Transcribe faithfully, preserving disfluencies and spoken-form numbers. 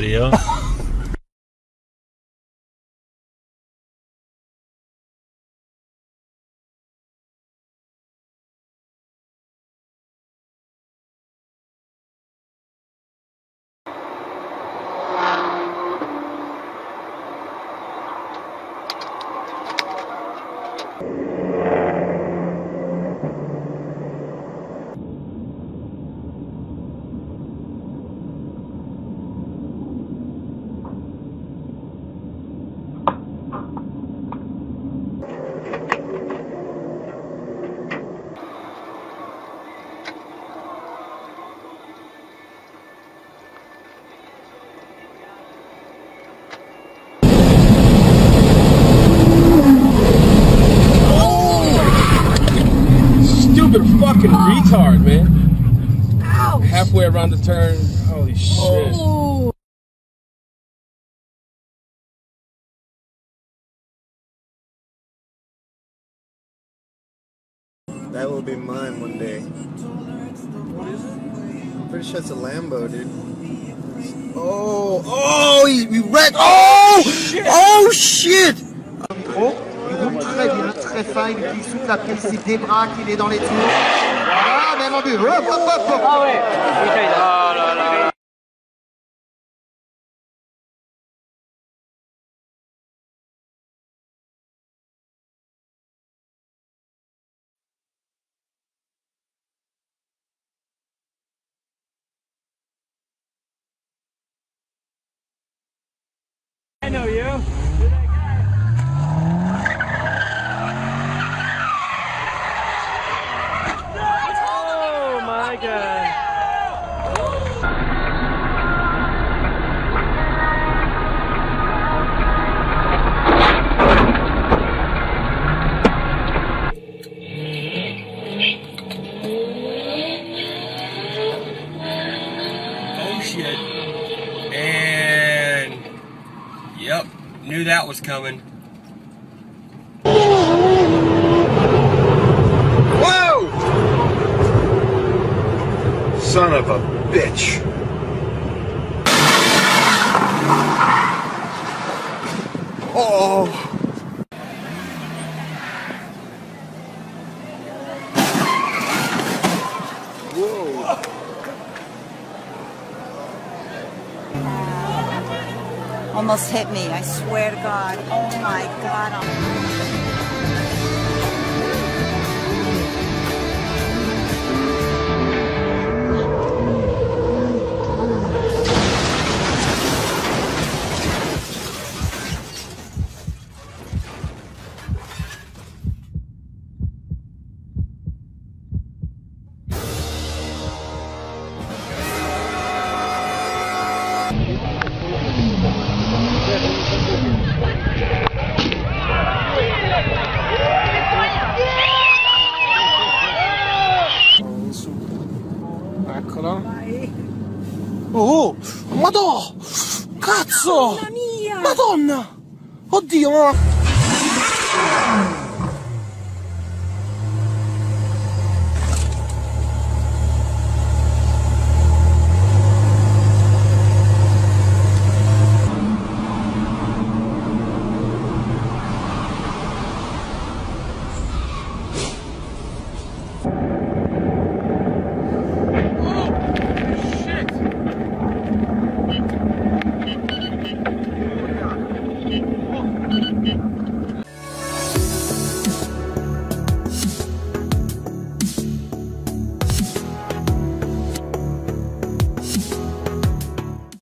video. Fucking retard, man. Ouch. Halfway around the turn. Holy shit. Oh. That will be mine one day. What is it? I'm pretty sure it's a Lambo, dude. Oh, oh, he, he wrecked. Oh, shit. Oh, shit. Oh. Très bien, très fine, il souffle la piste, il débraque, il est dans les tours. Ah, même en but, hop, hop, hop, hop. Ah ouais. Oh là là. I know you. Knew that was coming. Whoa! Son of a bitch. Oh. Almost hit me, I swear to God. Oh my God. Oh, madò! Cazzo! Madonna! Oddio, ma...